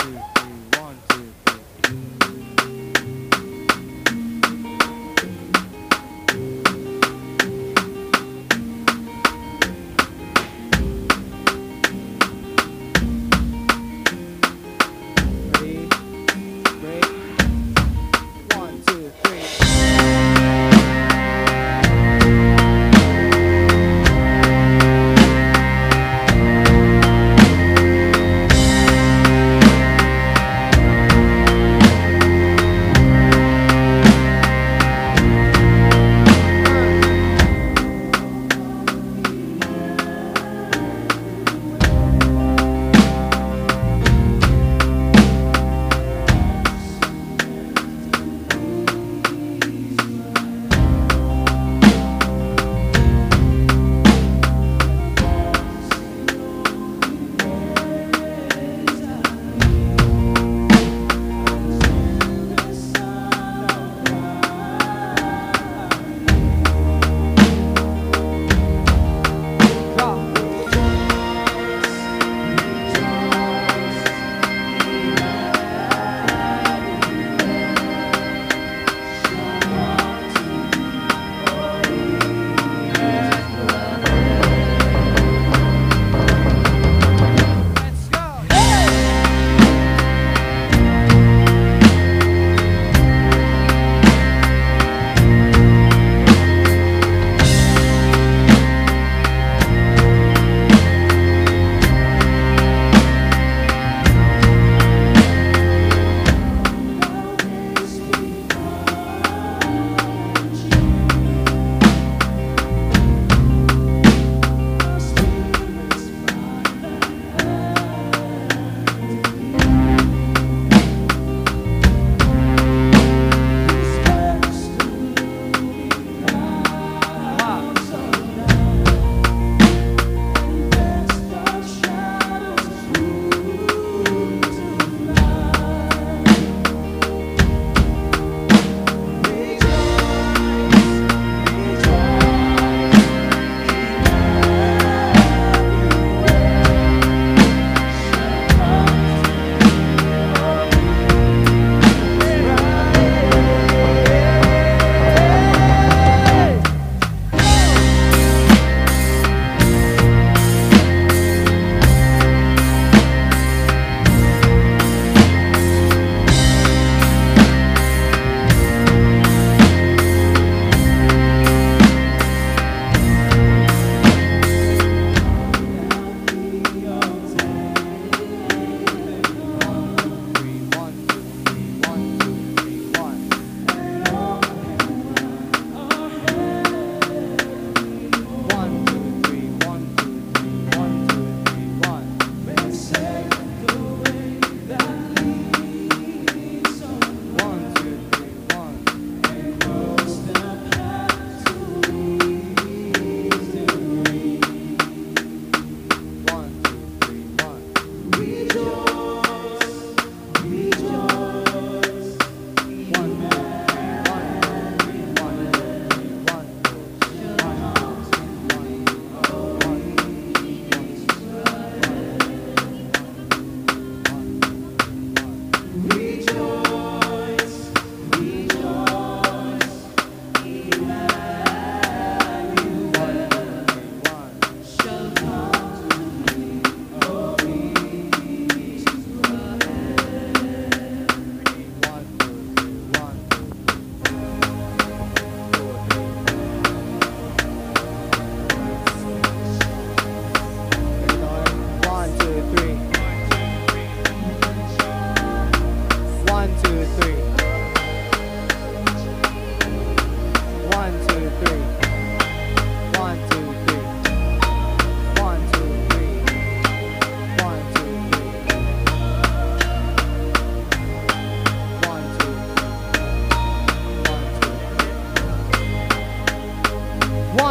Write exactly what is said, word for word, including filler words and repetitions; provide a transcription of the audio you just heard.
one, two, three, one, two, three.